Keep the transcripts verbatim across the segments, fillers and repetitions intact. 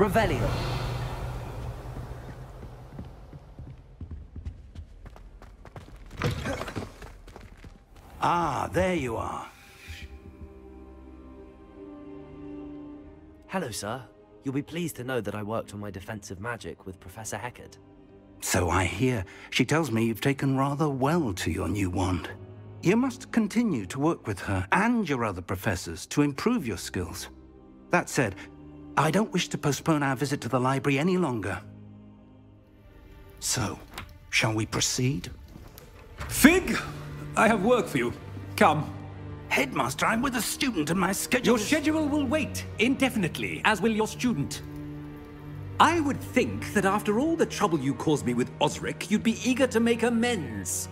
Revelio. Ah, there you are. Hello, sir. You'll be pleased to know that I worked on my defensive magic with Professor Hecate. So I hear. She tells me you've taken rather well to your new wand. You must continue to work with her and your other professors to improve your skills. That said, I don't wish to postpone our visit to the library any longer. So, shall we proceed? Fig, I have work for you. Come. Headmaster, I'm with a student and my schedule Your is... schedule will wait indefinitely, as will your student. I would think that after all the trouble you caused me with Osric, you'd be eager to make amends.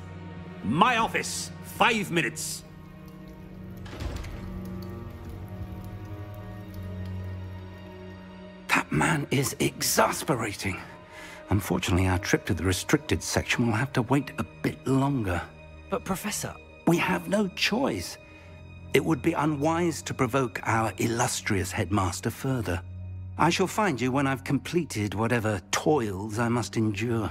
My office, five minutes. That man is exasperating. Unfortunately, our trip to the restricted section will have to wait a bit longer. But Professor... We have no choice. It would be unwise to provoke our illustrious headmaster further. I shall find you when I've completed whatever toils I must endure.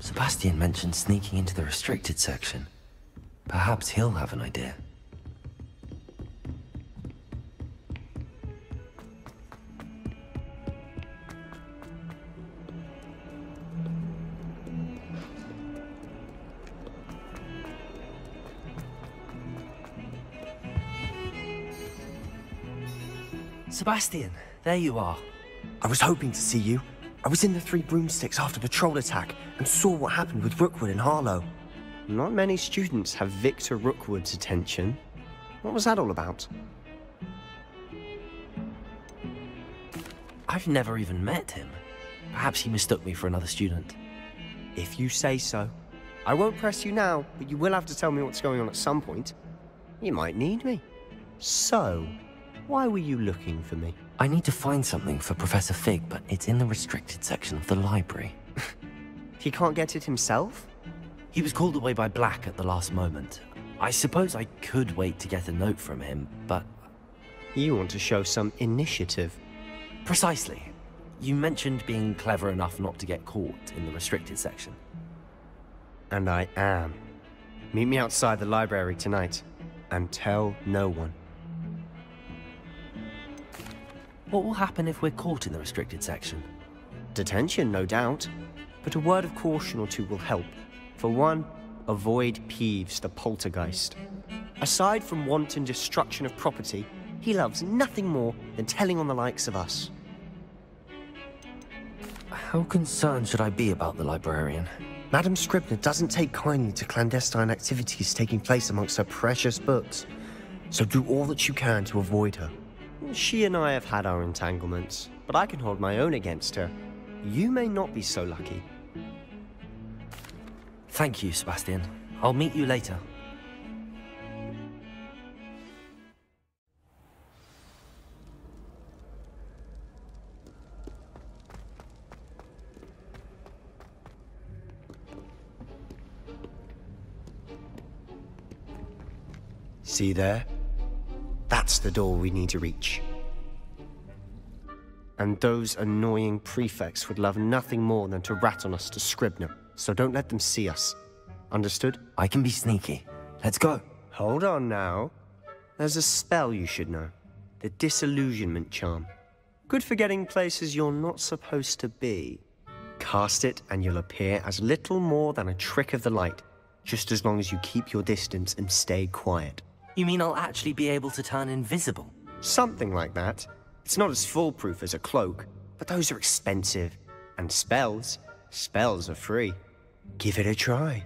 Sebastian mentioned sneaking into the restricted section. Perhaps he'll have an idea. Sebastian, there you are. I was hoping to see you. I was in the Three Broomsticks after the troll attack and saw what happened with Rookwood and Harlow. Not many students have Victor Rookwood's attention. What was that all about? I've never even met him. Perhaps he mistook me for another student. If you say so. I won't press you now, but you will have to tell me what's going on at some point. You might need me. So, why were you looking for me? I need to find something for Professor Fig, but it's in the restricted section of the library. He can't get it himself? He was called away by Black at the last moment. I suppose I could wait to get a note from him, but... You want to show some initiative. Precisely. You mentioned being clever enough not to get caught in the restricted section. And I am. Meet me outside the library tonight, and tell no one. What will happen if we're caught in the restricted section? Detention, no doubt. But a word of caution or two will help. For one, avoid Peeves, the poltergeist. Aside from wanton destruction of property, he loves nothing more than telling on the likes of us. How concerned should I be about the librarian? Madam Scribner doesn't take kindly to clandestine activities taking place amongst her precious books. So do all that you can to avoid her. She and I have had our entanglements, but I can hold my own against her. You may not be so lucky. Thank you, Sebastian. I'll meet you later. See there? That's the door we need to reach. And those annoying prefects would love nothing more than to rat on us to Scribner, so don't let them see us. Understood? I can be sneaky. Let's go. Hold on now. There's a spell you should know. The disillusionment charm. Good for getting places you're not supposed to be. Cast it and you'll appear as little more than a trick of the light, just as long as you keep your distance and stay quiet. You mean I'll actually be able to turn invisible? Something like that. It's not as foolproof as a cloak, but those are expensive. And spells, spells are free. Give it a try.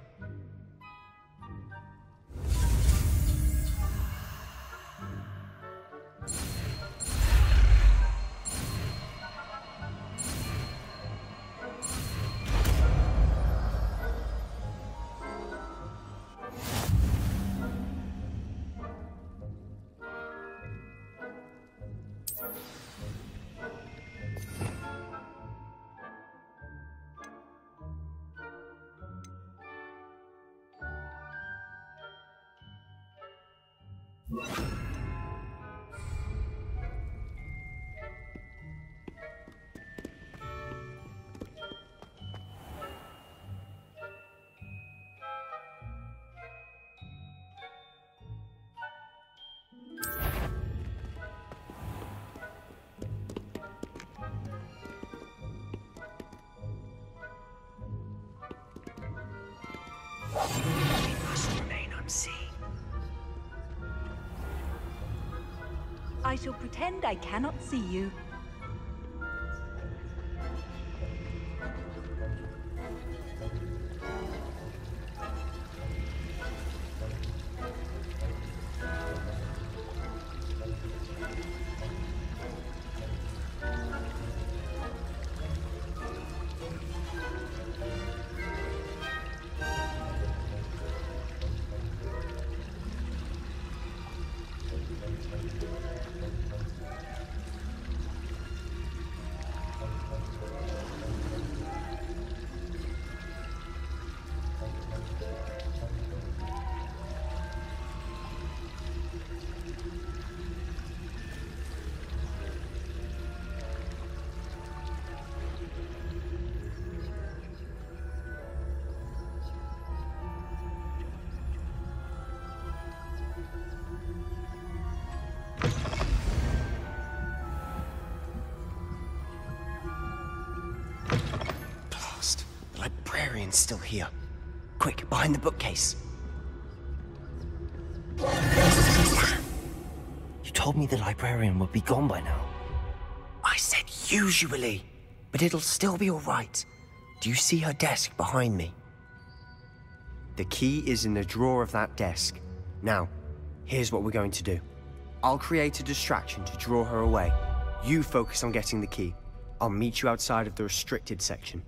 I shall pretend I cannot see you. Still here. Quick, behind the bookcase. You told me the librarian would be gone by now. I said usually, but it'll still be all right. Do you see her desk behind me? The key is in the drawer of that desk. Now, here's what we're going to do. I'll create a distraction to draw her away. You focus on getting the key. I'll meet you outside of the restricted section.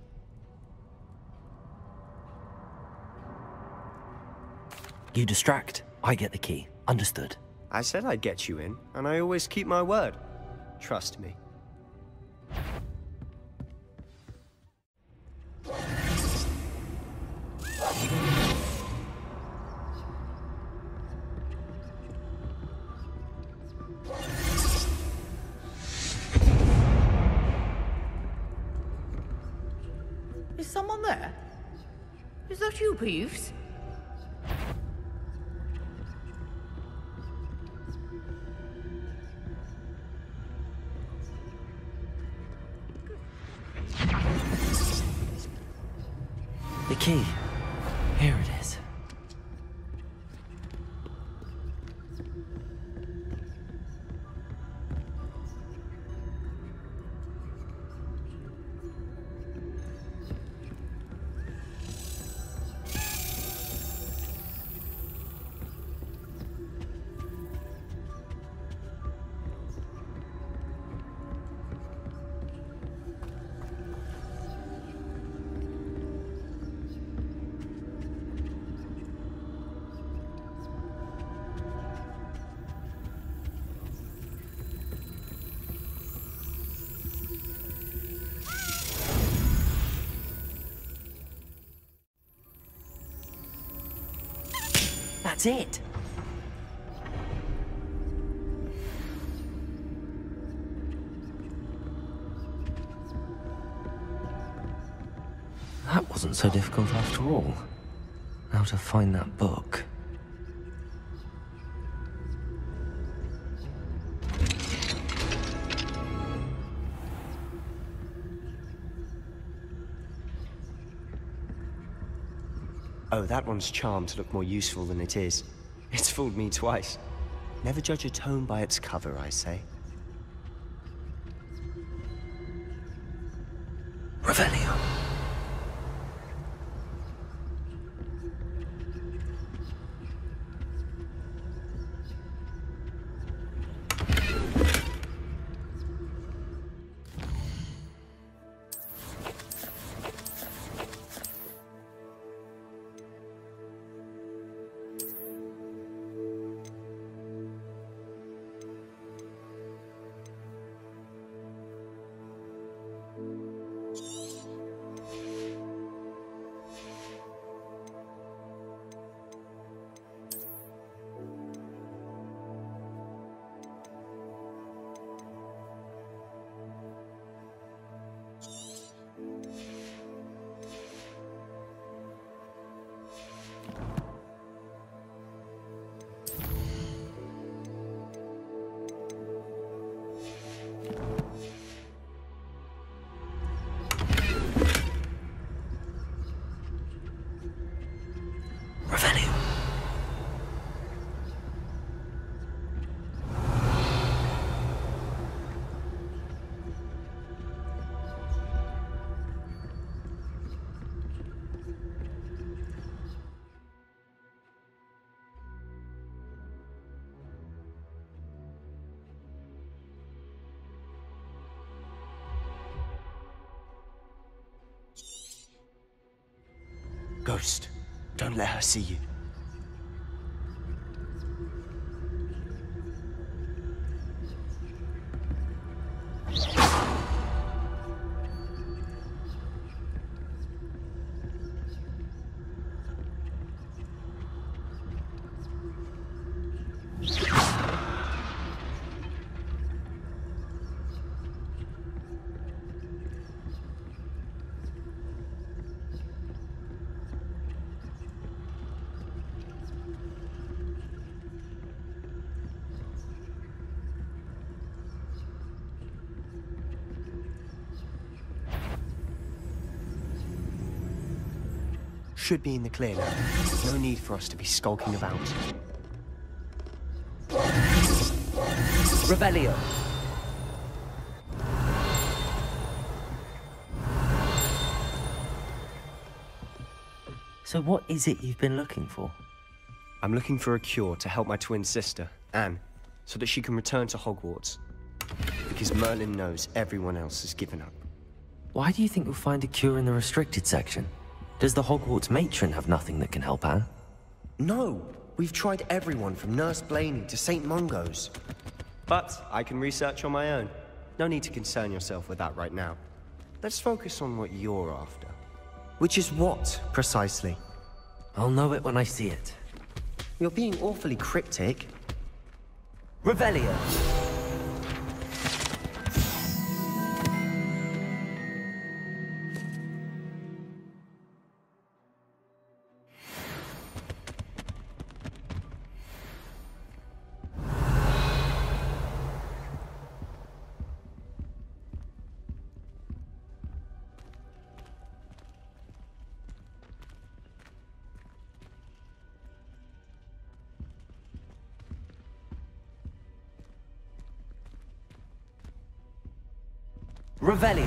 You distract, I get the key. Understood. I said I'd get you in, and I always keep my word. Trust me. Is someone there? Is that you, Peeves? Key. Here it is. That's it. wasn't so difficult after all. How to find that book. Oh, that one's charmed to look more useful than it is. It's fooled me twice. Never judge a tome by its cover, I say. Revelio. Ghost, don't let her see you. Should be in the clear now. No need for us to be skulking about. Revelio. So what is it you've been looking for? I'm looking for a cure to help my twin sister, Anne, so that she can return to Hogwarts. Because Merlin knows everyone else has given up. Why do you think we'll find a cure in the restricted section? Does the Hogwarts matron have nothing that can help Anne? No! We've tried everyone from Nurse Blaney to Saint Mungo's. But I can research on my own. No need to concern yourself with that right now. Let's focus on what you're after. Which is what, precisely? I'll know it when I see it. You're being awfully cryptic. Revelio! Revelio.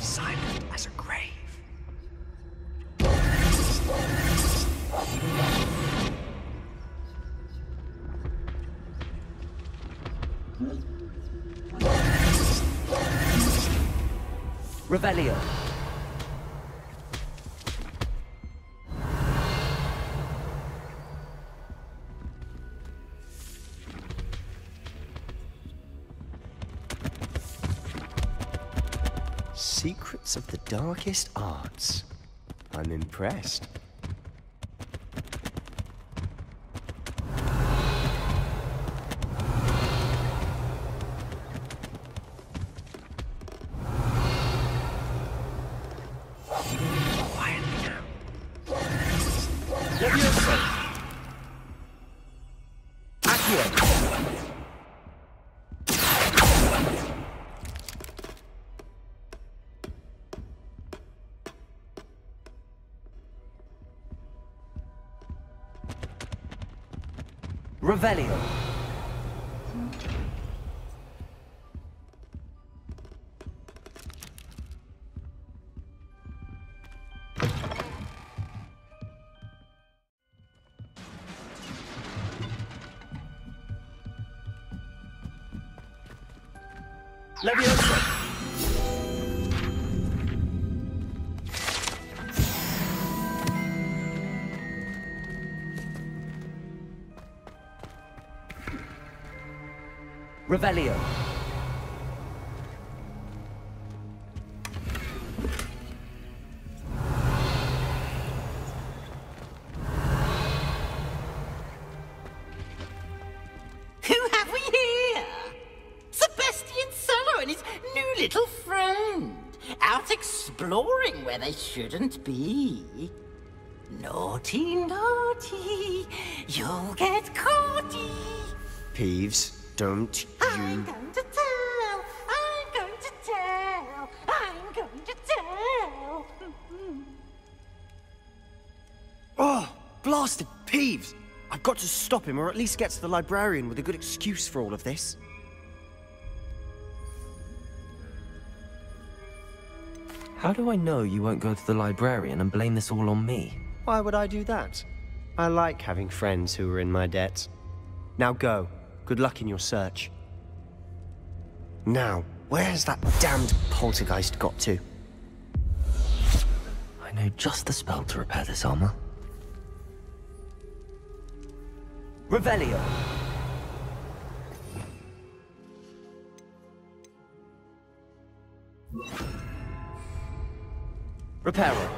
Silent as a grave. Revelio. Secrets of the darkest arts. I'm impressed. Valeo. Leviosa. Revelio. Who have we here? Sebastian's solo and his new little friend, out exploring where they shouldn't be. Naughty, naughty, you'll get caughty. Peeves, don't. I'm going to tell! I'm going to tell! I'm going to tell! Oh! Blasted Peeves! I've got to stop him, or at least get to the librarian with a good excuse for all of this. How do I know you won't go to the librarian and blame this all on me? Why would I do that? I like having friends who are in my debt. Now go. Good luck in your search. Now, where's that damned poltergeist got to? I know just the spell to repair this armor. Revelio. Reparo.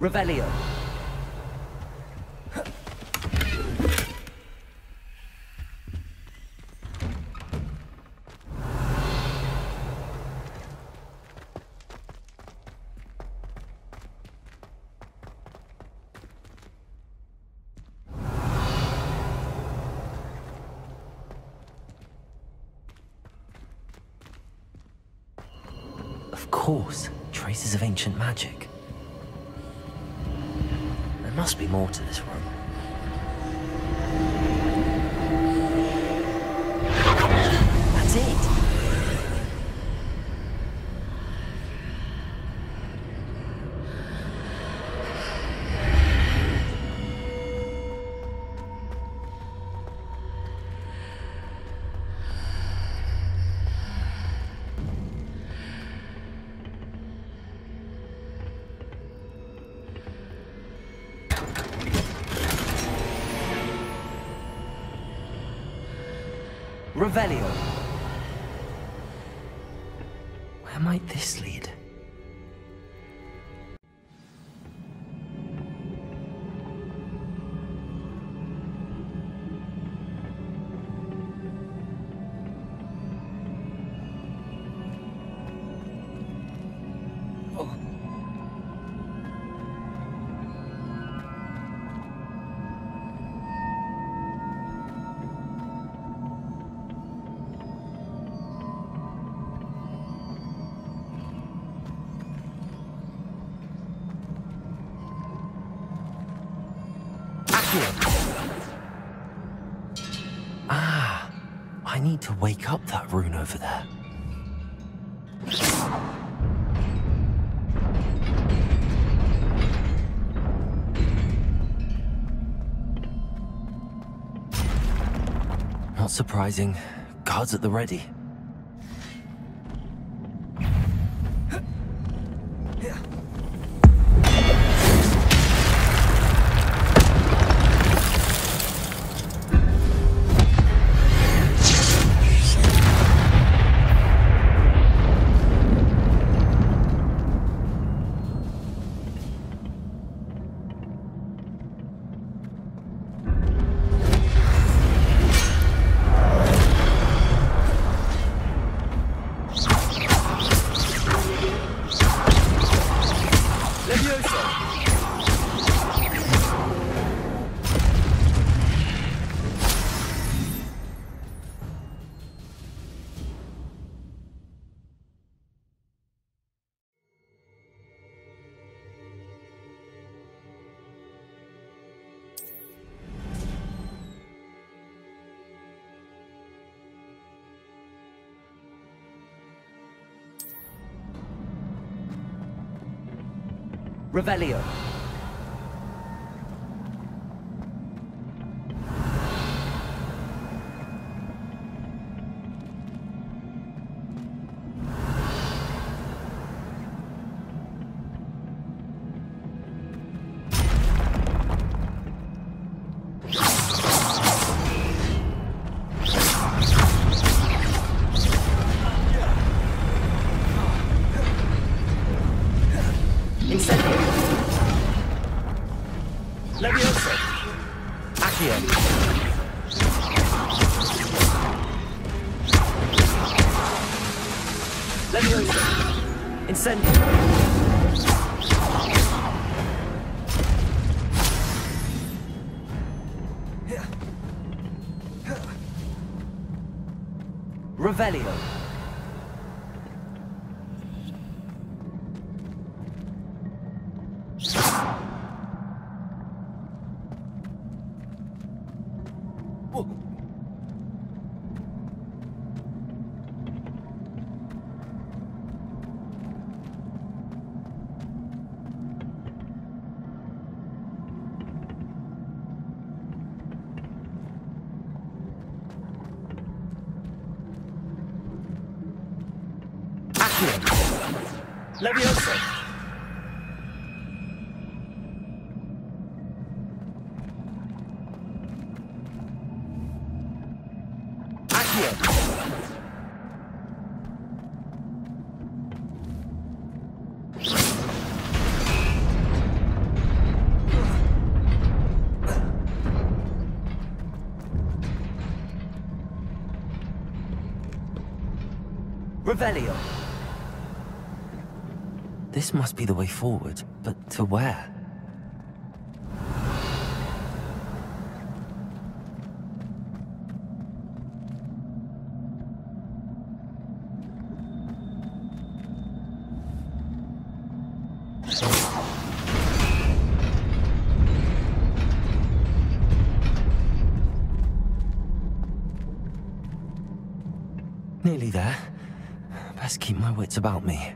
Revelio. Of course, traces of ancient magic. There must be more to this room. That's it! Valeo. Where might this lead? Ah, I need to wake up that rune over there. Not surprising. Guards at the ready. Revelio. Valeo. Leviosa. Accio. Revelio. This must be the way forward, but to where? Nearly there. Best keep my wits about me.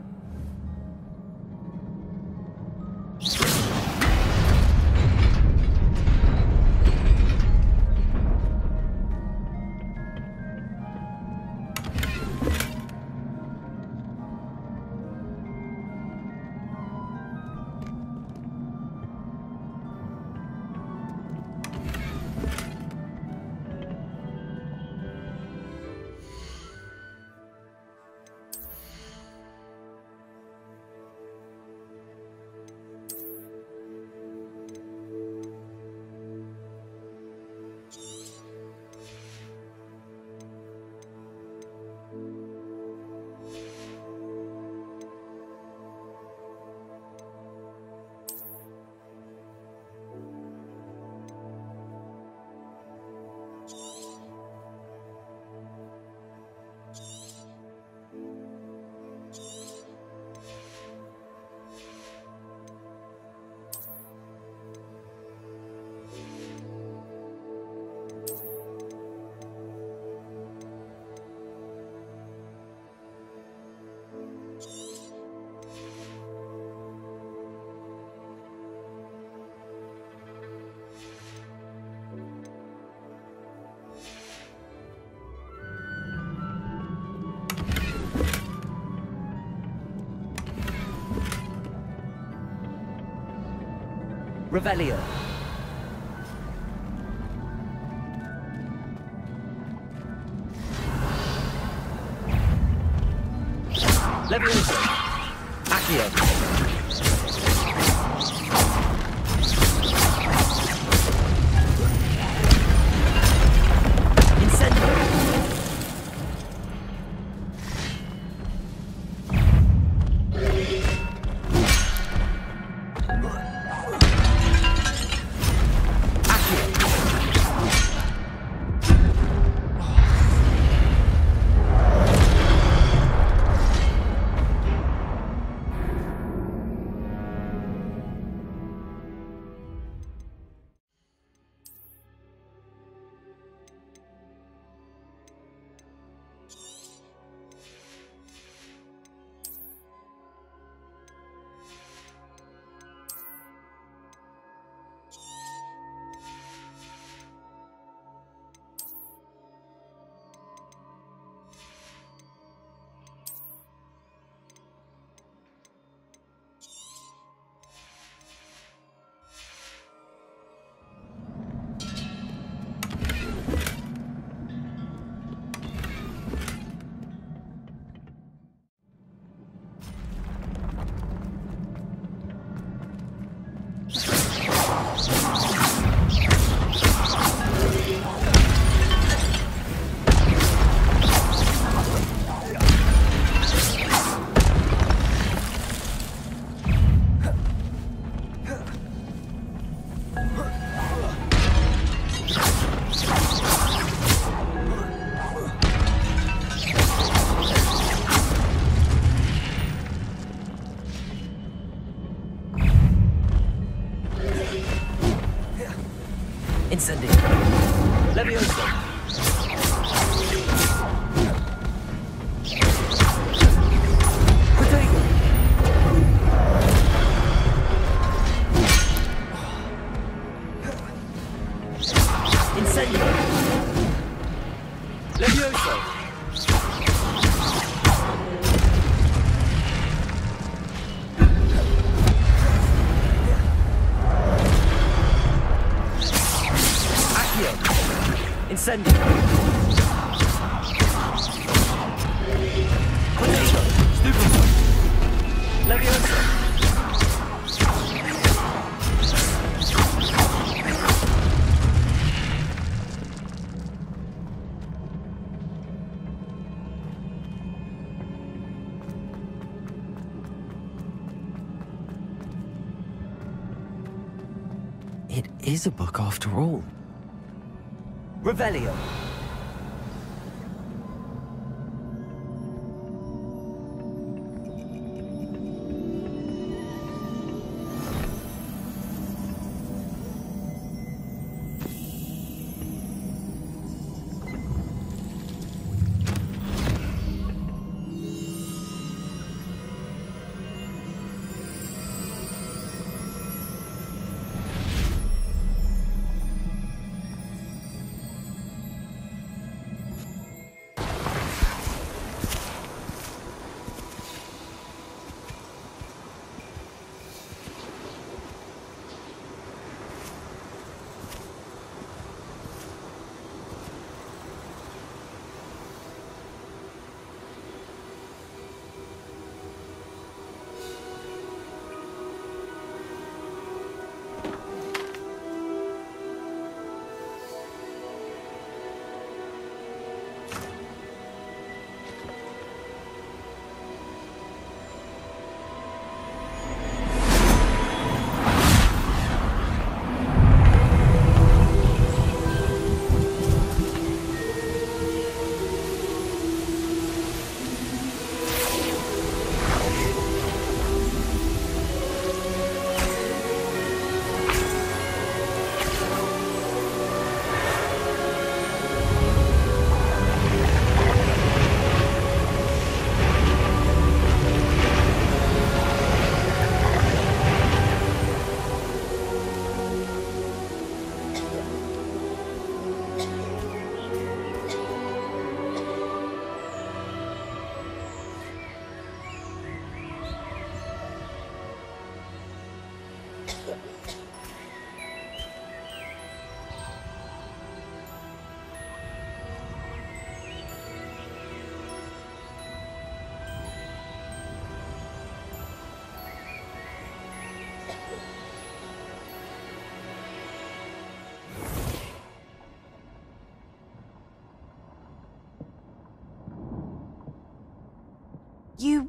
Revelio. Leviosa. Accio. Incendio. Incendio. Leviosa. Protego. Incendio. Leviosa. Incendio. Contento. Stupido. Leviosa. It is a book after all. Revelio.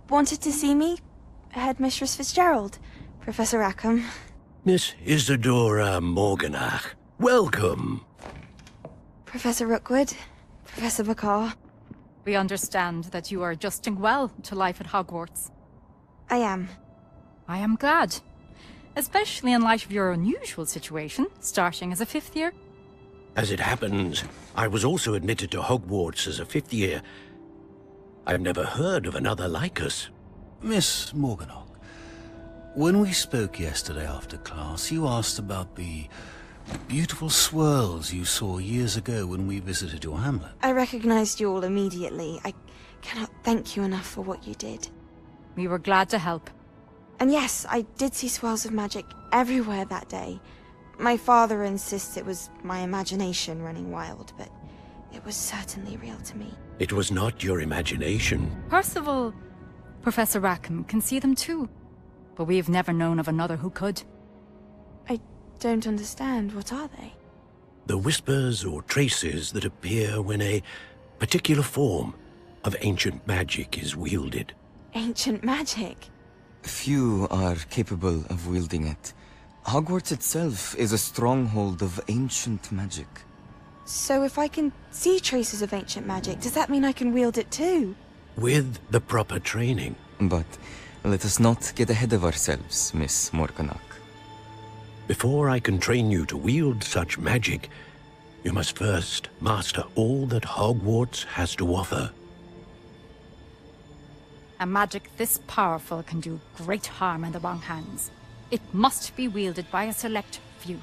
wanted to see me? Headmistress Fitzgerald, Professor Rackham. Miss Isadora Morganach, welcome. Professor Rookwood, Professor Bacall. We understand that you are adjusting well to life at Hogwarts. I am. I am glad. Especially in light of your unusual situation, starting as a fifth year. As it happens, I was also admitted to Hogwarts as a fifth year. I've never heard of another like us. Miss Morganach, when we spoke yesterday after class, you asked about the beautiful swirls you saw years ago when we visited your hamlet. I recognized you all immediately. I cannot thank you enough for what you did. We were glad to help. And yes, I did see swirls of magic everywhere that day. My father insists it was my imagination running wild, but it was certainly real to me. It was not your imagination. Percival, Professor Rackham can see them too, but we have never known of another who could. I don't understand. What are they? The whispers or traces that appear when a particular form of ancient magic is wielded. Ancient magic? Few are capable of wielding it. Hogwarts itself is a stronghold of ancient magic. So if I can see traces of ancient magic, does that mean I can wield it too? With the proper training. But let us not get ahead of ourselves, Miss Morganach. Before I can train you to wield such magic, you must first master all that Hogwarts has to offer. A magic this powerful can do great harm in the wrong hands. It must be wielded by a select few.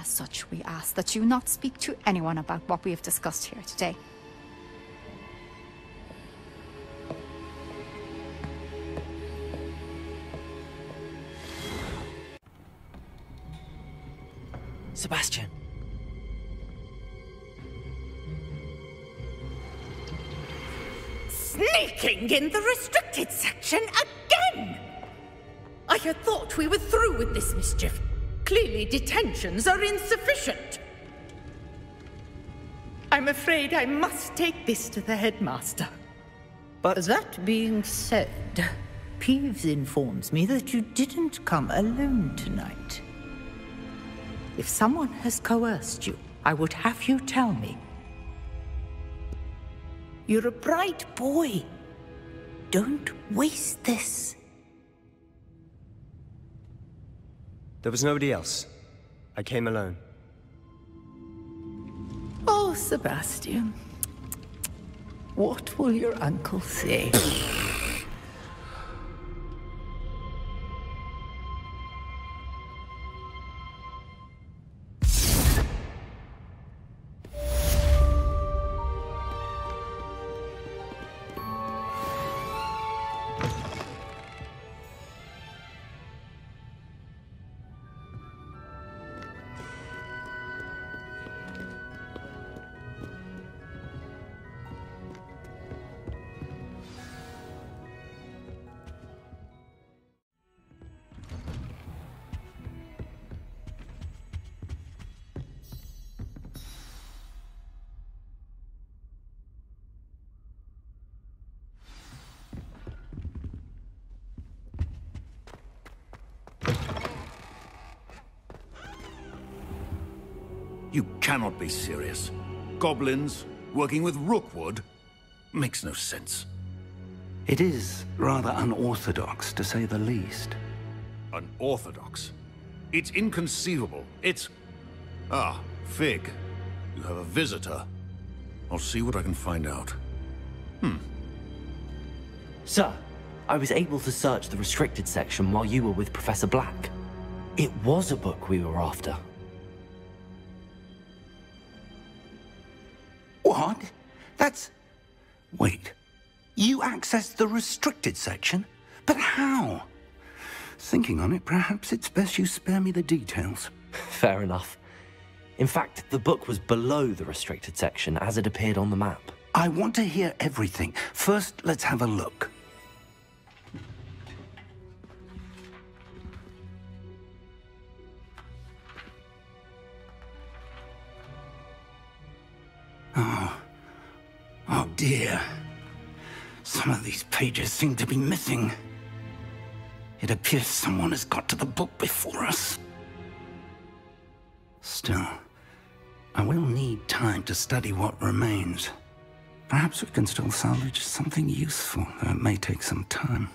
As such, we ask that you not speak to anyone about what we have discussed here today. Sebastian. Sneaking in the restricted section again! I had thought we were through with this mischief. Clearly, detentions are insufficient. I'm afraid I must take this to the headmaster. But that being said, Peeves informs me that you didn't come alone tonight. If someone has coerced you, I would have you tell me. You're a bright boy. Don't waste this. There was nobody else. I came alone. Oh, Sebastian. What will your uncle say? You cannot be serious. Goblins working with Rookwood makes no sense. It is rather unorthodox, to say the least. Unorthodox? It's inconceivable. It's... Ah, Fig. You have a visitor. I'll see what I can find out. Hmm. Sir, I was able to search the restricted section while you were with Professor Black. It was a book we were after. What? That's... Wait. You accessed the restricted section? But how? Thinking on it, perhaps it's best you spare me the details. Fair enough. In fact, the book was below the restricted section as it appeared on the map. I want to hear everything. First, let's have a look. Oh. Oh, dear. Some of these pages seem to be missing. It appears someone has got to the book before us. Still, I will need time to study what remains. Perhaps we can still salvage something useful, though it may take some time.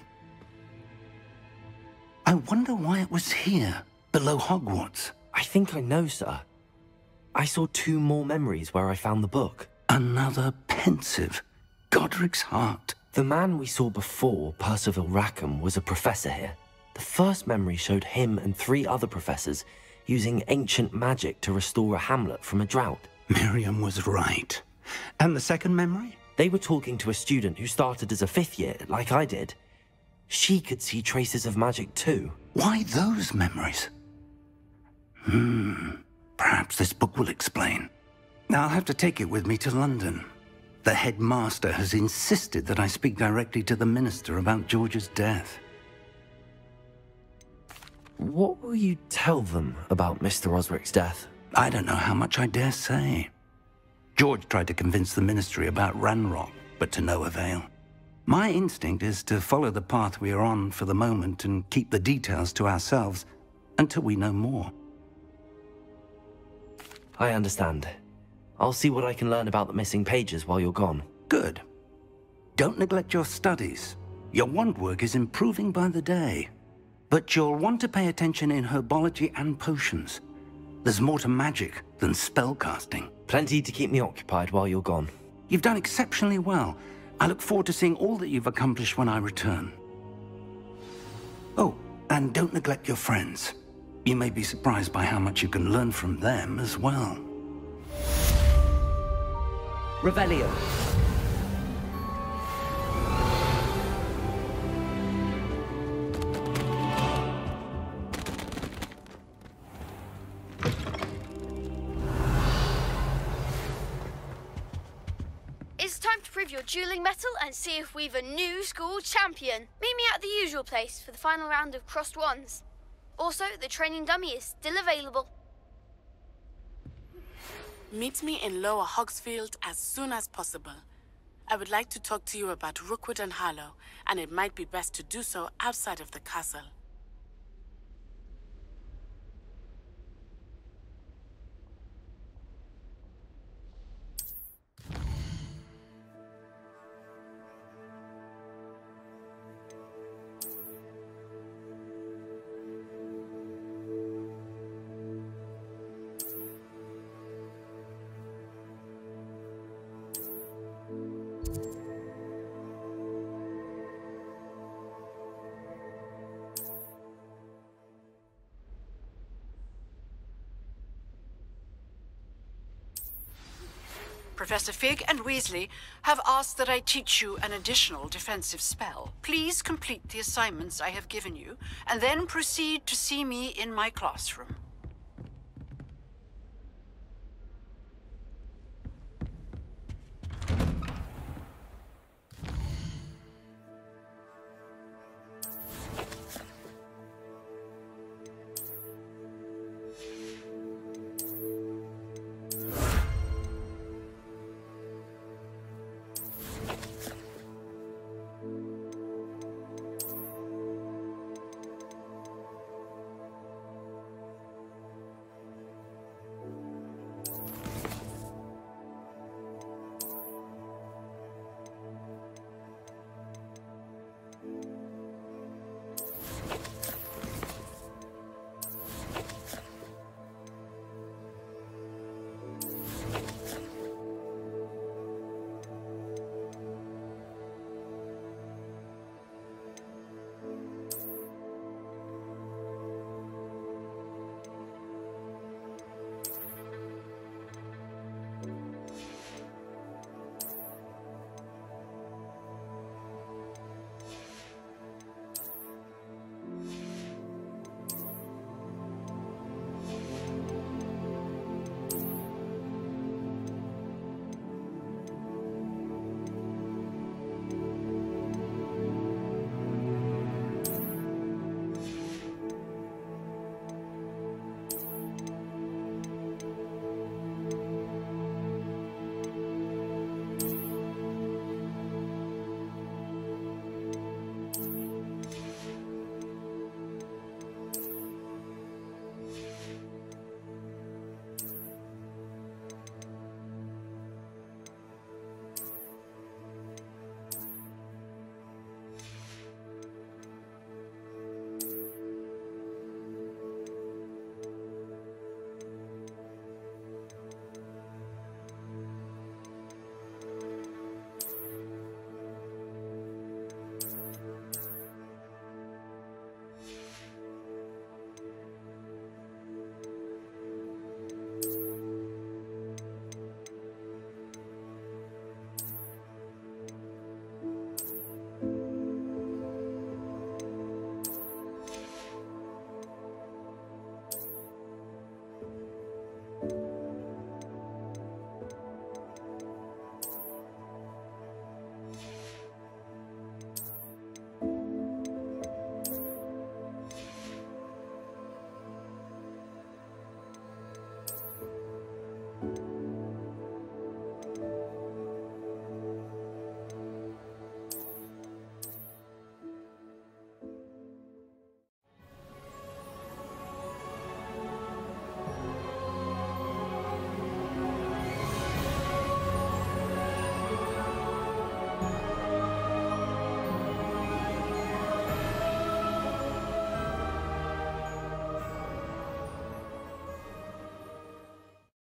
I wonder why it was here, below Hogwarts. I think I know, sir. I saw two more memories where I found the book. Another pensive, Godric's heart. The man we saw before, Percival Rackham, was a professor here. The first memory showed him and three other professors using ancient magic to restore a hamlet from a drought. Miriam was right. And the second memory? They were talking to a student who started as a fifth year, like I did. She could see traces of magic too. Why those memories? Hmm. Perhaps this book will explain. Now I'll have to take it with me to London. The headmaster has insisted that I speak directly to the minister about George's death. What will you tell them about Mister Osric's death? I don't know how much I dare say. George tried to convince the ministry about Ranrock, but to no avail. My instinct is to follow the path we are on for the moment and keep the details to ourselves until we know more. I understand. I'll see what I can learn about the missing pages while you're gone. Good. Don't neglect your studies. Your wand work is improving by the day. But you'll want to pay attention in herbology and potions. There's more to magic than spellcasting. Plenty to keep me occupied while you're gone. You've done exceptionally well. I look forward to seeing all that you've accomplished when I return. Oh, and don't neglect your friends. You may be surprised by how much you can learn from them as well. Revelio. It's time to prove your dueling metal and see if we've a new school champion. Meet me at the usual place for the final round of crossed wands. Also, the training dummy is still available. Meet me in Lower Hogsfield as soon as possible. I would like to talk to you about Rookwood and Harlow, and it might be best to do so outside of the castle. Professor Fig and Weasley have asked that I teach you an additional defensive spell. Please complete the assignments I have given you, and then proceed to see me in my classroom.